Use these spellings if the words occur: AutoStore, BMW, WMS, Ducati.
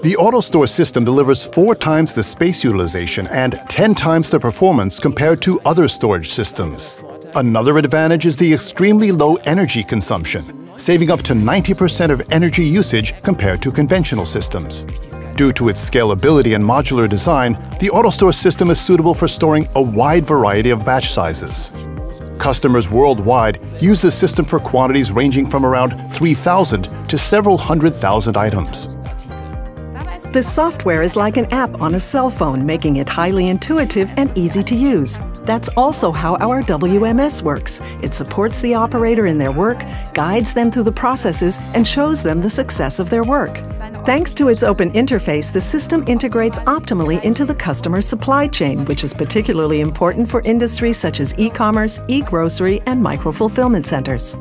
The AutoStore system delivers 4 times the space utilization and 10 times the performance compared to other storage systems. Another advantage is the extremely low energy consumption, saving up to 90% of energy usage compared to conventional systems. Due to its scalability and modular design, the AutoStore system is suitable for storing a wide variety of batch sizes. Customers worldwide use the system for quantities ranging from around 3,000 to several hundred thousand items. The software is like an app on a cell phone, making it highly intuitive and easy to use. That's also how our WMS works. It supports the operator in their work, guides them through the processes, and shows them the success of their work. Thanks to its open interface, the system integrates optimally into the customer's supply chain, which is particularly important for industries such as e-commerce, e-grocery, and micro-fulfillment centers.